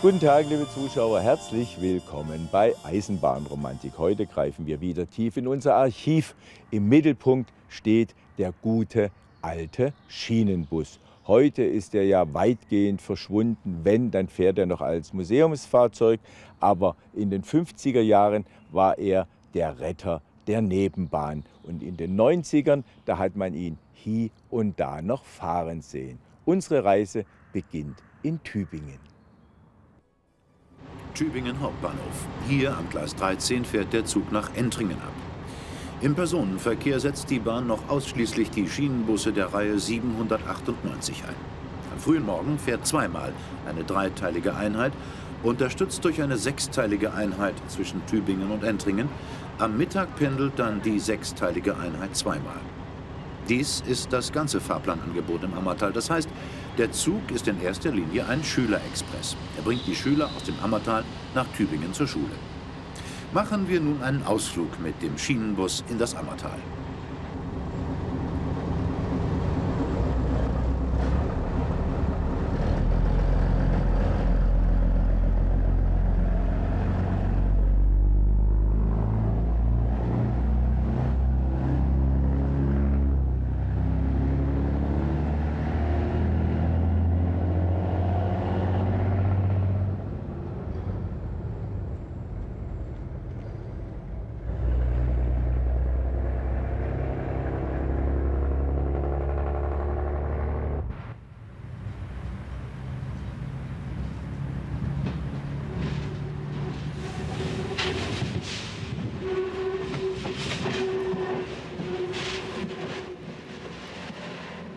Guten Tag, liebe Zuschauer, herzlich willkommen bei Eisenbahnromantik. Heute greifen wir wieder tief in unser Archiv. Im Mittelpunkt steht der gute alte Schienenbus. Heute ist er ja weitgehend verschwunden. Wenn, dann fährt er noch als Museumsfahrzeug. Aber in den 50er Jahren war er der Retter der Nebenbahn. Und in den 90ern, da hat man ihn hier und da noch fahren sehen. Unsere Reise beginnt in Tübingen. Tübingen Hauptbahnhof. Hier am Gleis 13 fährt der Zug nach Entringen ab. Im Personenverkehr setzt die Bahn noch ausschließlich die Schienenbusse der Reihe 798 ein. Am frühen Morgen fährt zweimal eine dreiteilige Einheit, unterstützt durch eine sechsteilige Einheit zwischen Tübingen und Entringen. Am Mittag pendelt dann die sechsteilige Einheit zweimal. Dies ist das ganze Fahrplanangebot im Ammertal. Das heißt, der Zug ist in erster Linie ein Schülerexpress. Er bringt die Schüler aus dem Ammertal nach Tübingen zur Schule. Machen wir nun einen Ausflug mit dem Schienenbus in das Ammertal.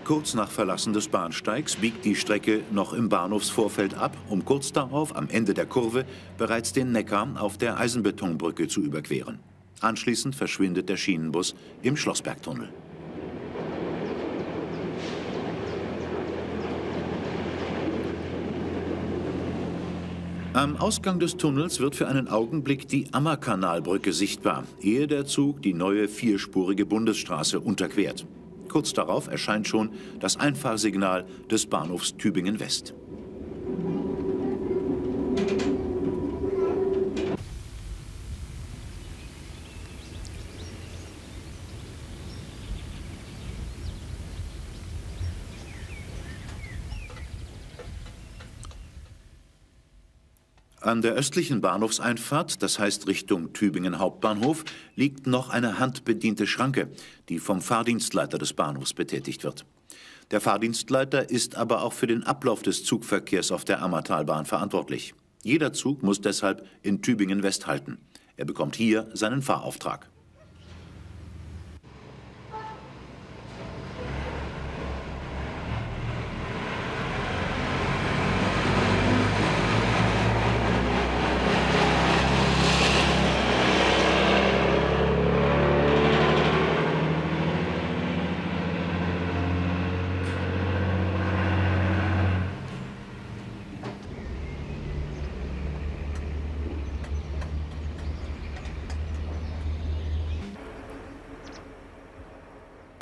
Kurz nach Verlassen des Bahnsteigs biegt die Strecke noch im Bahnhofsvorfeld ab, um kurz darauf am Ende der Kurve bereits den Neckar auf der Eisenbetonbrücke zu überqueren. Anschließend verschwindet der Schienenbus im Schlossbergtunnel. Am Ausgang des Tunnels wird für einen Augenblick die Ammerkanalbrücke sichtbar, ehe der Zug die neue vierspurige Bundesstraße unterquert. Kurz darauf erscheint schon das Einfahrsignal des Bahnhofs Tübingen-West. An der östlichen Bahnhofseinfahrt, das heißt Richtung Tübingen Hauptbahnhof, liegt noch eine handbediente Schranke, die vom Fahrdienstleiter des Bahnhofs betätigt wird. Der Fahrdienstleiter ist aber auch für den Ablauf des Zugverkehrs auf der Ammertalbahn verantwortlich. Jeder Zug muss deshalb in Tübingen West halten. Er bekommt hier seinen Fahrauftrag.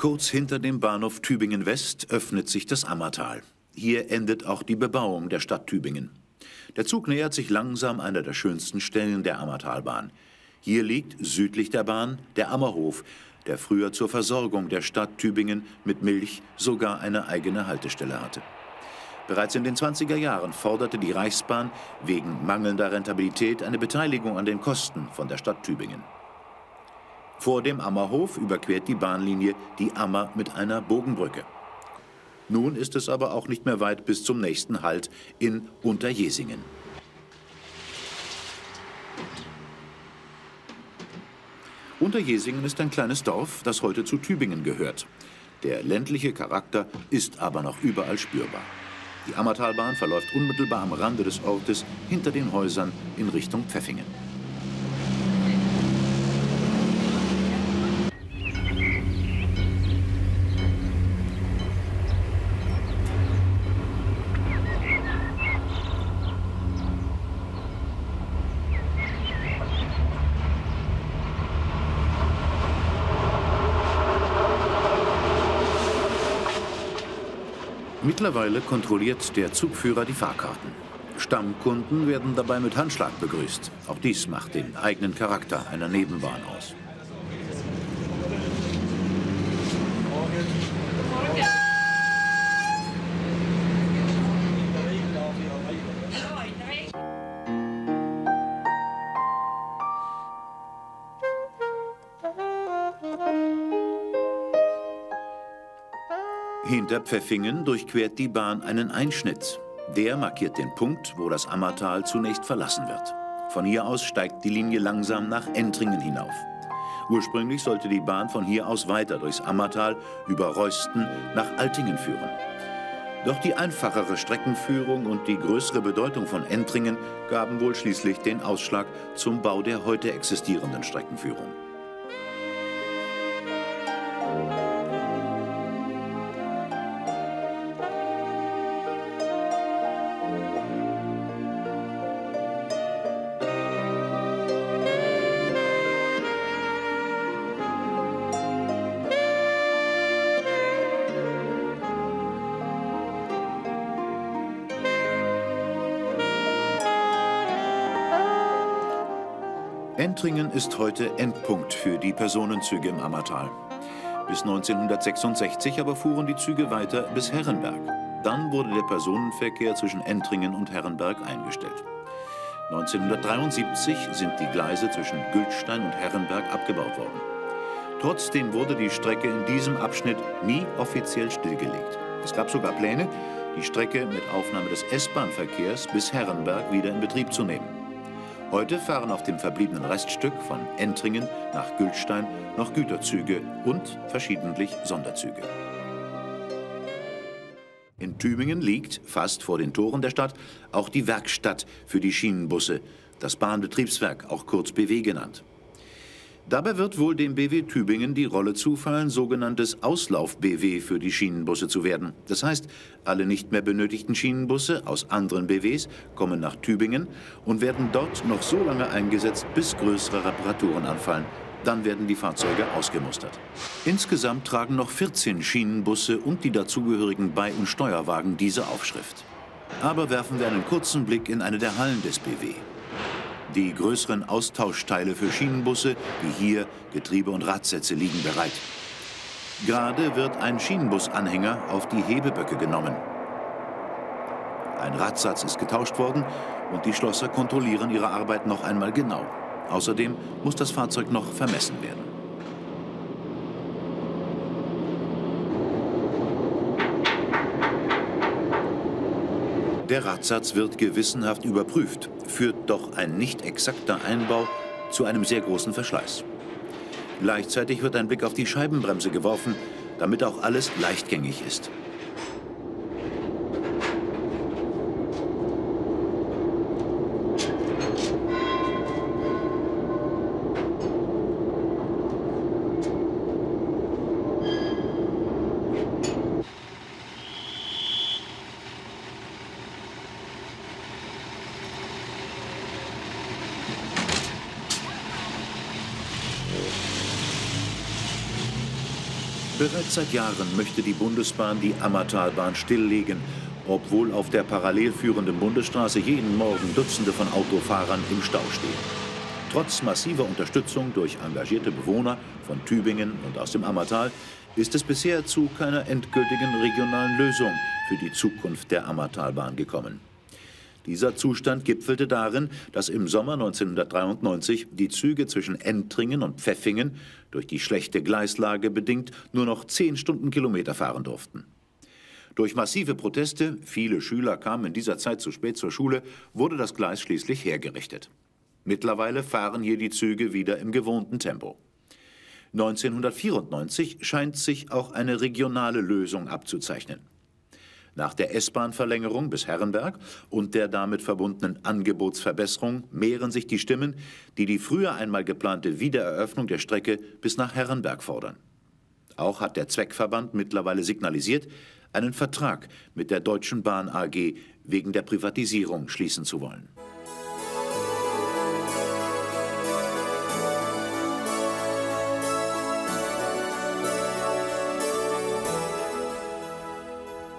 Kurz hinter dem Bahnhof Tübingen-West öffnet sich das Ammertal. Hier endet auch die Bebauung der Stadt Tübingen. Der Zug nähert sich langsam einer der schönsten Stellen der Ammertalbahn. Hier liegt südlich der Bahn der Ammerhof, der früher zur Versorgung der Stadt Tübingen mit Milch sogar eine eigene Haltestelle hatte. Bereits in den 20er Jahren forderte die Reichsbahn wegen mangelnder Rentabilität eine Beteiligung an den Kosten von der Stadt Tübingen. Vor dem Ammerhof überquert die Bahnlinie die Ammer mit einer Bogenbrücke. Nun ist es aber auch nicht mehr weit bis zum nächsten Halt in Unterjesingen. Unterjesingen ist ein kleines Dorf, das heute zu Tübingen gehört. Der ländliche Charakter ist aber noch überall spürbar. Die Ammertalbahn verläuft unmittelbar am Rande des Ortes hinter den Häusern in Richtung Pfäffingen. Mittlerweile kontrolliert der Zugführer die Fahrkarten. Stammkunden werden dabei mit Handschlag begrüßt. Auch dies macht den eigenen Charakter einer Nebenbahn aus. Hinter Pfäffingen durchquert die Bahn einen Einschnitt. Der markiert den Punkt, wo das Ammertal zunächst verlassen wird. Von hier aus steigt die Linie langsam nach Entringen hinauf. Ursprünglich sollte die Bahn von hier aus weiter durchs Ammertal über Reusten nach Altingen führen. Doch die einfachere Streckenführung und die größere Bedeutung von Entringen gaben wohl schließlich den Ausschlag zum Bau der heute existierenden Streckenführung. Entringen ist heute Endpunkt für die Personenzüge im Ammertal. Bis 1966 aber fuhren die Züge weiter bis Herrenberg. Dann wurde der Personenverkehr zwischen Entringen und Herrenberg eingestellt. 1973 sind die Gleise zwischen Gültstein und Herrenberg abgebaut worden. Trotzdem wurde die Strecke in diesem Abschnitt nie offiziell stillgelegt. Es gab sogar Pläne, die Strecke mit Aufnahme des S-Bahn-Verkehrs bis Herrenberg wieder in Betrieb zu nehmen. Heute fahren auf dem verbliebenen Reststück von Entringen nach Gültstein noch Güterzüge und verschiedentlich Sonderzüge. In Tübingen liegt, fast vor den Toren der Stadt, auch die Werkstatt für die Schienenbusse, das Bahnbetriebswerk, auch kurz BW genannt. Dabei wird wohl dem BW Tübingen die Rolle zufallen, sogenanntes Auslauf-BW für die Schienenbusse zu werden. Das heißt, alle nicht mehr benötigten Schienenbusse aus anderen BWs kommen nach Tübingen und werden dort noch so lange eingesetzt, bis größere Reparaturen anfallen. Dann werden die Fahrzeuge ausgemustert. Insgesamt tragen noch 14 Schienenbusse und die dazugehörigen Bei- und Steuerwagen diese Aufschrift. Aber werfen wir einen kurzen Blick in eine der Hallen des BW. Die größeren Austauschteile für Schienenbusse, wie hier Getriebe und Radsätze, liegen bereit. Gerade wird ein Schienenbusanhänger auf die Hebeböcke genommen. Ein Radsatz ist getauscht worden und die Schlosser kontrollieren ihre Arbeit noch einmal genau. Außerdem muss das Fahrzeug noch vermessen werden. Der Radsatz wird gewissenhaft überprüft, führt doch ein nicht exakter Einbau zu einem sehr großen Verschleiß. Gleichzeitig wird ein Blick auf die Scheibenbremse geworfen, damit auch alles leichtgängig ist. Bereits seit Jahren möchte die Bundesbahn die Ammertalbahn stilllegen, obwohl auf der parallel führenden Bundesstraße jeden Morgen Dutzende von Autofahrern im Stau stehen. Trotz massiver Unterstützung durch engagierte Bewohner von Tübingen und aus dem Ammertal ist es bisher zu keiner endgültigen regionalen Lösung für die Zukunft der Ammertalbahn gekommen. Dieser Zustand gipfelte darin, dass im Sommer 1993 die Züge zwischen Entringen und Pfäffingen durch die schlechte Gleislage bedingt nur noch 10 Stundenkilometer fahren durften. Durch massive Proteste, viele Schüler kamen in dieser Zeit zu spät zur Schule, wurde das Gleis schließlich hergerichtet. Mittlerweile fahren hier die Züge wieder im gewohnten Tempo. 1994 scheint sich auch eine regionale Lösung abzuzeichnen. Nach der S-Bahn-Verlängerung bis Herrenberg und der damit verbundenen Angebotsverbesserung mehren sich die Stimmen, die die früher einmal geplante Wiedereröffnung der Strecke bis nach Herrenberg fordern. Auch hat der Zweckverband mittlerweile signalisiert, einen Vertrag mit der Deutschen Bahn AG wegen der Privatisierung schließen zu wollen.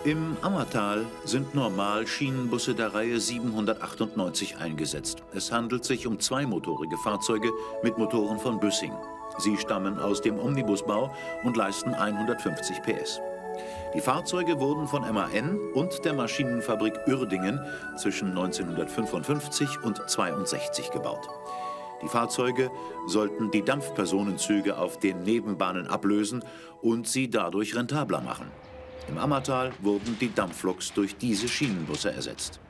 Im Ammertal sind Normalschienenbusse der Reihe 798 eingesetzt. Es handelt sich um zweimotorige Fahrzeuge mit Motoren von Büssing. Sie stammen aus dem Omnibusbau und leisten 150 PS. Die Fahrzeuge wurden von MAN und der Maschinenfabrik Uerdingen zwischen 1955 und 1962 gebaut. Die Fahrzeuge sollten die Dampfpersonenzüge auf den Nebenbahnen ablösen und sie dadurch rentabler machen. Im Ammertal wurden die Dampfloks durch diese Schienenbusse ersetzt.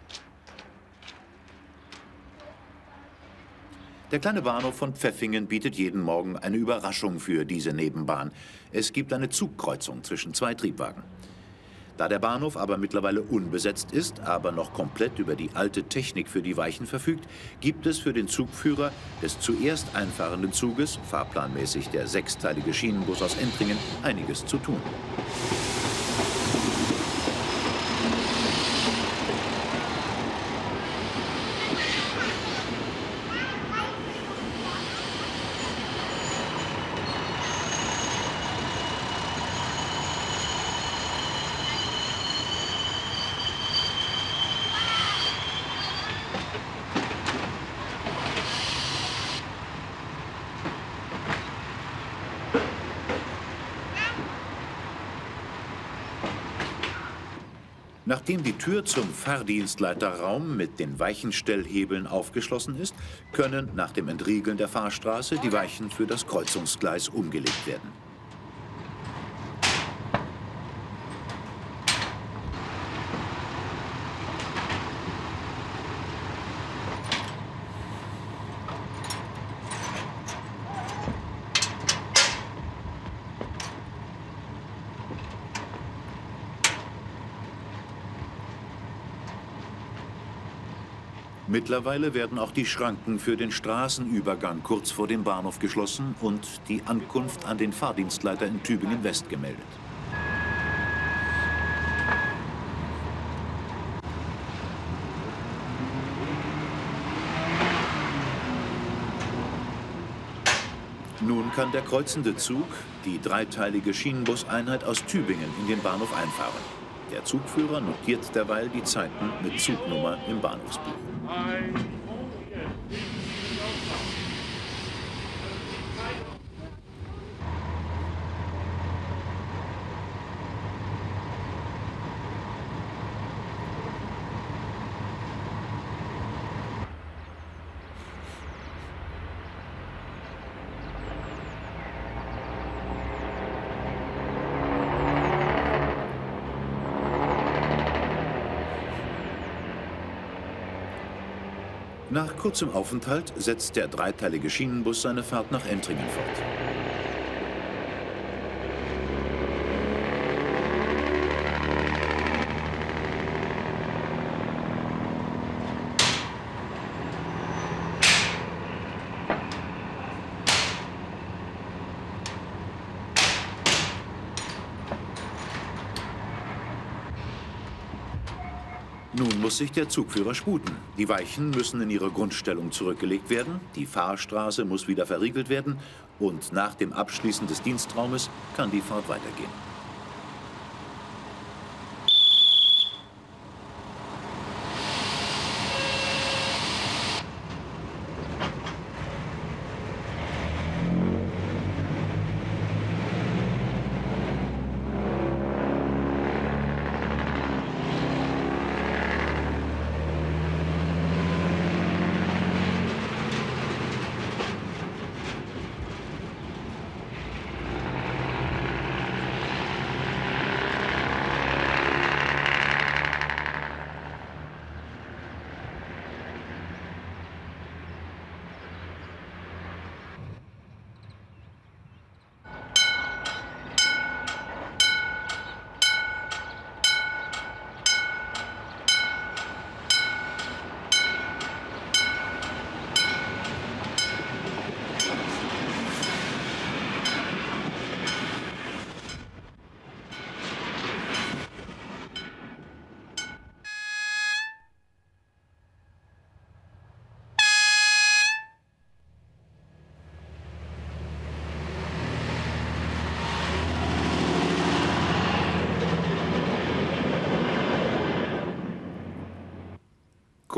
Der kleine Bahnhof von Pfäffingen bietet jeden Morgen eine Überraschung für diese Nebenbahn. Es gibt eine Zugkreuzung zwischen zwei Triebwagen. Da der Bahnhof aber mittlerweile unbesetzt ist, aber noch komplett über die alte Technik für die Weichen verfügt, gibt es für den Zugführer des zuerst einfahrenden Zuges, fahrplanmäßig der sechsteilige Schienenbus aus Entringen, einiges zu tun. Nachdem die Tür zum Fahrdienstleiterraum mit den Weichenstellhebeln aufgeschlossen ist, können nach dem Entriegeln der Fahrstraße die Weichen für das Kreuzungsgleis umgelegt werden. Mittlerweile werden auch die Schranken für den Straßenübergang kurz vor dem Bahnhof geschlossen und die Ankunft an den Fahrdienstleiter in Tübingen-West gemeldet. Nun kann der kreuzende Zug, die dreiteilige Schienenbuseinheit aus Tübingen, in den Bahnhof einfahren. Der Zugführer notiert derweil die Zeiten mit Zugnummer im Bahnhofsbuch. Nach kurzem Aufenthalt setzt der dreiteilige Schienenbus seine Fahrt nach Entringen fort. Nun muss sich der Zugführer sputen. Die Weichen müssen in ihre Grundstellung zurückgelegt werden, die Fahrstraße muss wieder verriegelt werden und nach dem Abschließen des Dienstraumes kann die Fahrt weitergehen.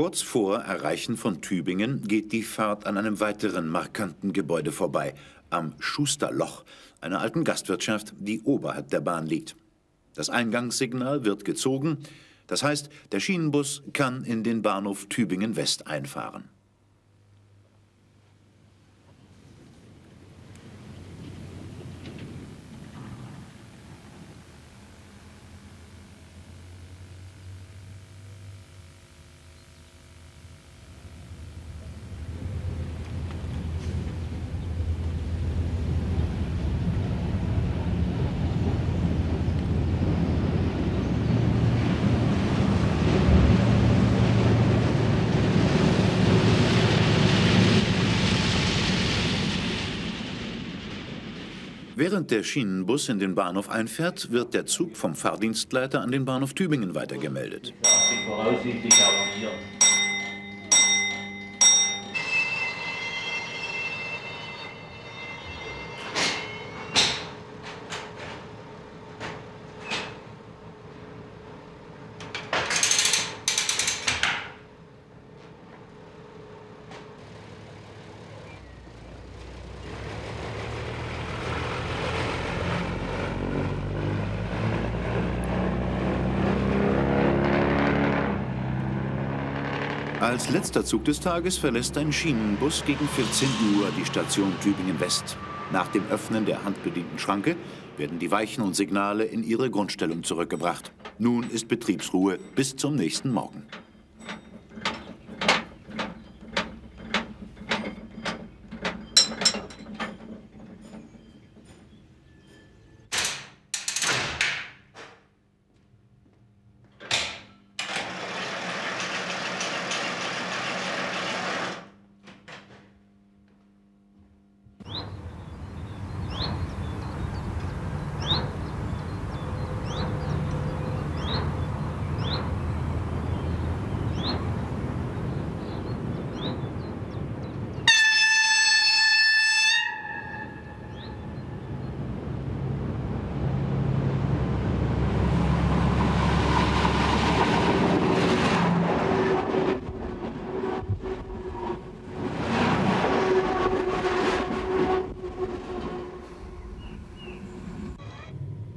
Kurz vor Erreichen von Tübingen geht die Fahrt an einem weiteren markanten Gebäude vorbei, am Schusterloch, einer alten Gastwirtschaft, die oberhalb der Bahn liegt. Das Eingangssignal wird gezogen, das heißt, der Schienenbus kann in den Bahnhof Tübingen-West einfahren. Während der Schienenbus in den Bahnhof einfährt, wird der Zug vom Fahrdienstleiter an den Bahnhof Tübingen weitergemeldet. Als letzter Zug des Tages verlässt ein Schienenbus gegen 14 Uhr die Station Tübingen-West. Nach dem Öffnen der handbedienten Schranke werden die Weichen und Signale in ihre Grundstellung zurückgebracht. Nun ist Betriebsruhe bis zum nächsten Morgen.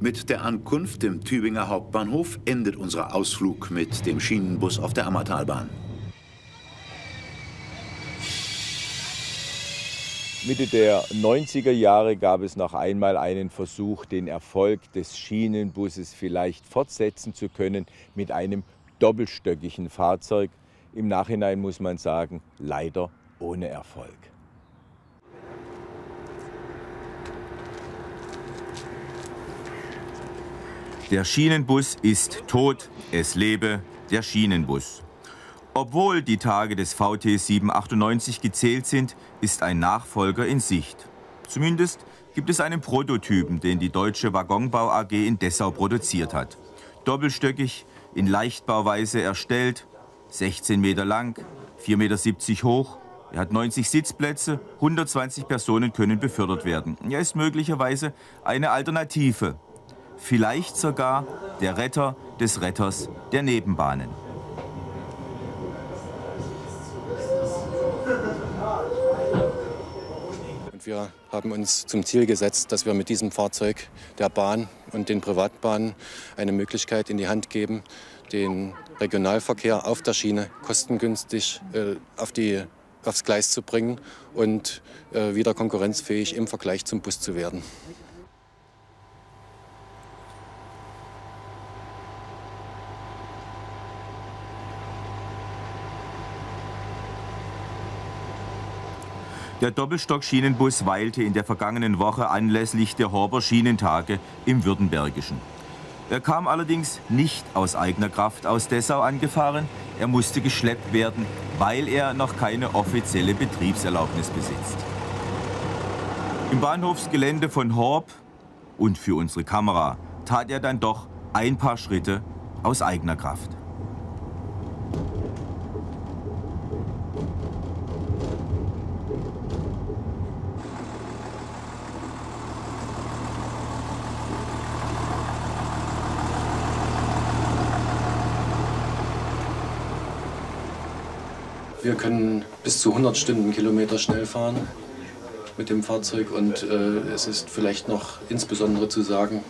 Mit der Ankunft im Tübinger Hauptbahnhof endet unser Ausflug mit dem Schienenbus auf der Ammertalbahn. Mitte der 90er Jahre gab es noch einmal einen Versuch, den Erfolg des Schienenbusses vielleicht fortsetzen zu können mit einem doppelstöckigen Fahrzeug. Im Nachhinein muss man sagen, leider ohne Erfolg. Der Schienenbus ist tot, es lebe der Schienenbus. Obwohl die Tage des VT 798 gezählt sind, ist ein Nachfolger in Sicht. Zumindest gibt es einen Prototypen, den die Deutsche Waggonbau AG in Dessau produziert hat. Doppelstöckig, in Leichtbauweise erstellt, 16 Meter lang, 4,70 Meter hoch. Er hat 90 Sitzplätze, 120 Personen können befördert werden. Er ist möglicherweise eine Alternative. Vielleicht sogar der Retter des Retters der Nebenbahnen. Und wir haben uns zum Ziel gesetzt, dass wir mit diesem Fahrzeug der Bahn und den Privatbahnen eine Möglichkeit in die Hand geben, den Regionalverkehr auf der Schiene kostengünstig aufs Gleis zu bringen und wieder konkurrenzfähig im Vergleich zum Bus zu werden. Der Doppelstock-Schienenbus weilte in der vergangenen Woche anlässlich der Horber Schienentage im Württembergischen. Er kam allerdings nicht aus eigener Kraft aus Dessau angefahren. Er musste geschleppt werden, weil er noch keine offizielle Betriebserlaubnis besitzt. Im Bahnhofsgelände von Horb und für unsere Kamera tat er dann doch ein paar Schritte aus eigener Kraft. Wir können bis zu 100 Stundenkilometer schnell fahren mit dem Fahrzeug und es ist vielleicht noch insbesondere zu sagen,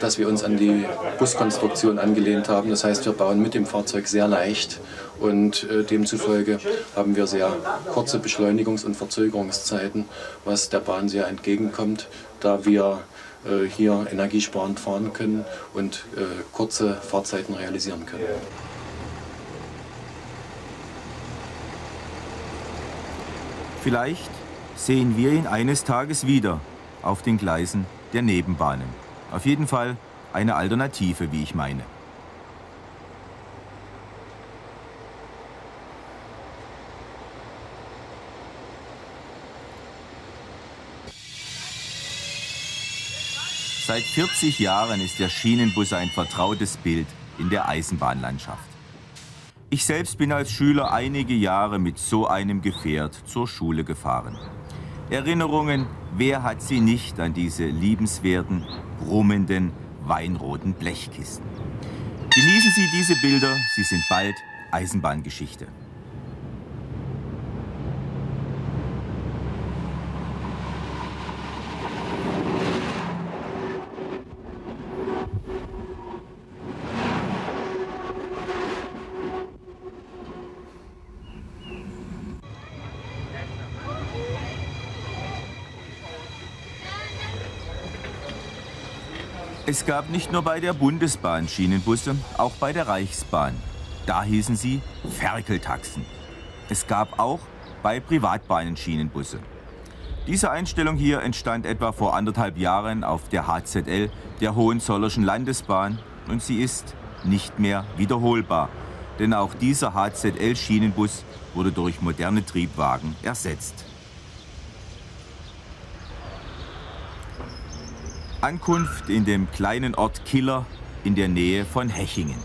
dass wir uns an die Buskonstruktion angelehnt haben. Das heißt, wir bauen mit dem Fahrzeug sehr leicht und demzufolge haben wir sehr kurze Beschleunigungs- und Verzögerungszeiten, was der Bahn sehr entgegenkommt, da wir hier energiesparend fahren können und kurze Fahrzeiten realisieren können. Vielleicht sehen wir ihn eines Tages wieder auf den Gleisen der Nebenbahnen. Auf jeden Fall eine Alternative, wie ich meine. Seit 40 Jahren ist der Schienenbus ein vertrautes Bild in der Eisenbahnlandschaft. Ich selbst bin als Schüler einige Jahre mit so einem Gefährt zur Schule gefahren. Erinnerungen, wer hat sie nicht an diese liebenswerten, brummenden, weinroten Blechkisten. Genießen Sie diese Bilder, sie sind bald Eisenbahngeschichte. Es gab nicht nur bei der Bundesbahn Schienenbusse, auch bei der Reichsbahn. Da hießen sie Ferkeltaxen. Es gab auch bei Privatbahnen Schienenbusse. Diese Einstellung hier entstand etwa vor 1,5 Jahren auf der HZL, der Hohenzollernschen Landesbahn, und sie ist nicht mehr wiederholbar. Denn auch dieser HZL-Schienenbus wurde durch moderne Triebwagen ersetzt. Ankunft in dem kleinen Ort Killer in der Nähe von Hechingen.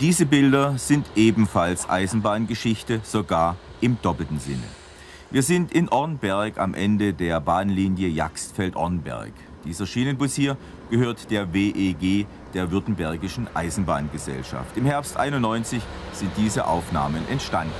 Diese Bilder sind ebenfalls Eisenbahngeschichte, sogar im doppelten Sinne. Wir sind in Ohrnberg am Ende der Bahnlinie Jagstfeld-Ohrnberg. Dieser Schienenbus hier gehört der WEG, der Württembergischen Eisenbahngesellschaft. Im Herbst 91 sind diese Aufnahmen entstanden.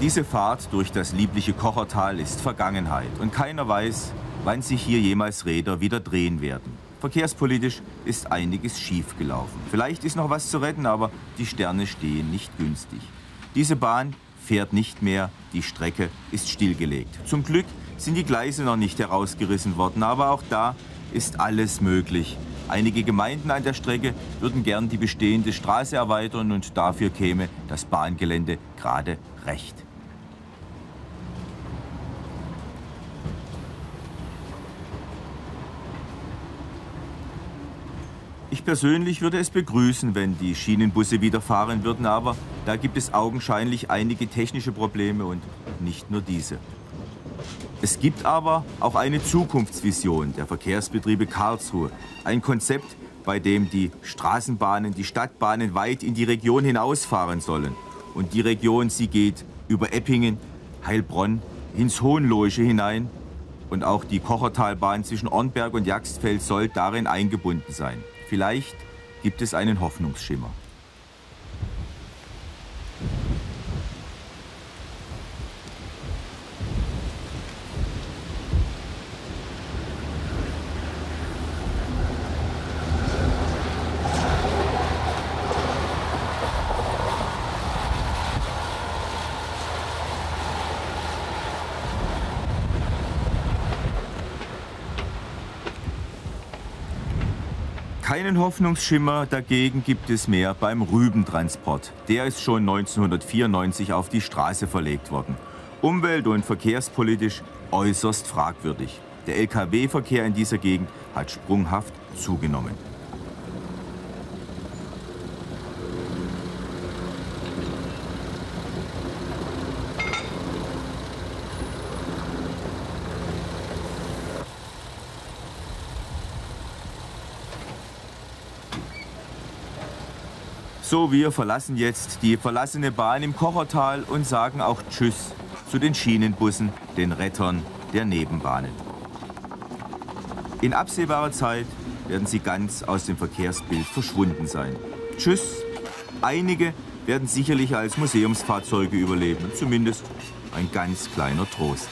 Diese Fahrt durch das liebliche Kochertal ist Vergangenheit und keiner weiß, wann sich hier jemals Räder wieder drehen werden. Verkehrspolitisch ist einiges schiefgelaufen. Vielleicht ist noch was zu retten, aber die Sterne stehen nicht günstig. Diese Bahn fährt nicht mehr, die Strecke ist stillgelegt. Zum Glück sind die Gleise noch nicht herausgerissen worden, aber auch da ist alles möglich. Einige Gemeinden an der Strecke würden gern die bestehende Straße erweitern und dafür käme das Bahngelände gerade recht. Ich persönlich würde es begrüßen, wenn die Schienenbusse wieder fahren würden, aber da gibt es augenscheinlich einige technische Probleme und nicht nur diese. Es gibt aber auch eine Zukunftsvision der Verkehrsbetriebe Karlsruhe. Ein Konzept, bei dem die Straßenbahnen, die Stadtbahnen weit in die Region hinausfahren sollen. Und die Region, sie geht über Eppingen, Heilbronn, ins Hohenlohe hinein. Und auch die Kochertalbahn zwischen Ohrnberg und Jagstfeld soll darin eingebunden sein. Vielleicht gibt es einen Hoffnungsschimmer. Keinen Hoffnungsschimmer dagegen gibt es mehr beim Rübentransport. Der ist schon 1994 auf die Straße verlegt worden. Umwelt- und verkehrspolitisch äußerst fragwürdig. Der Lkw-Verkehr in dieser Gegend hat sprunghaft zugenommen. So, wir verlassen jetzt die verlassene Bahn im Kochertal und sagen auch Tschüss zu den Schienenbussen, den Rettern der Nebenbahnen. In absehbarer Zeit werden sie ganz aus dem Verkehrsbild verschwunden sein. Tschüss. Einige werden sicherlich als Museumsfahrzeuge überleben. Zumindest ein ganz kleiner Trost.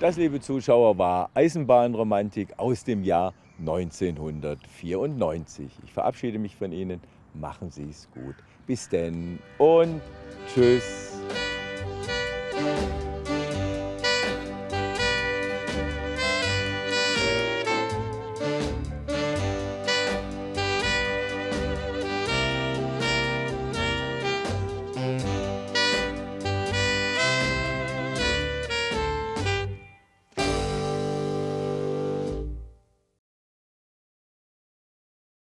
Das, liebe Zuschauer, war Eisenbahnromantik aus dem Jahr 1994. Ich verabschiede mich von Ihnen. Machen Sie es gut. Bis denn und tschüss.